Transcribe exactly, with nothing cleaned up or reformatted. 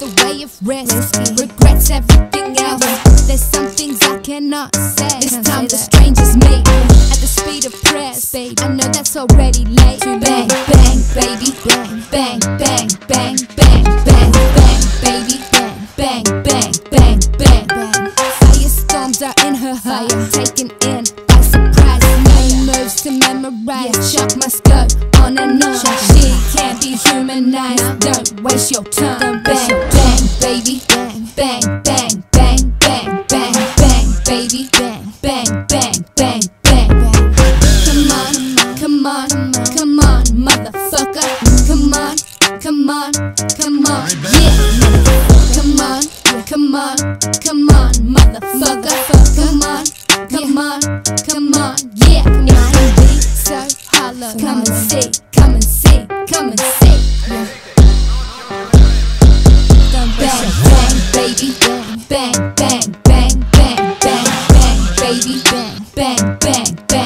the way it rests. Regrets everything else. There's some things I cannot say. This time the strangers meet at the speed of press. I know that's already late. Bang, bang, baby. Bang, bang, bang, bang, bang, bang, bang, baby. Bang, bang, bang, bang, bang. Firestorms are in her heart. Taken in by surprise. No moves to memorize. Chuck my skirt on and on. She can't be humanized. Don't waste your time. Bang, bang, baby. Bang, bang, bang, bang, bang, bang, bang, baby. Bang, bang, bang, bang, bang. Come on, come on, come on, motherfucker. Come on, come on, come on, yeah. Come on, come on, come on, motherfucker. Come on, come on, come on, yeah. It can be so hollow. Come and see, come and see, come and see. Bang, bang, baby. Bang, bang, bang, bang, bang, bang, baby. Bang, bang, bang, bang.